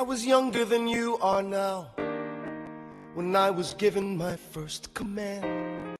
I was younger than you are now, when I was given my first command.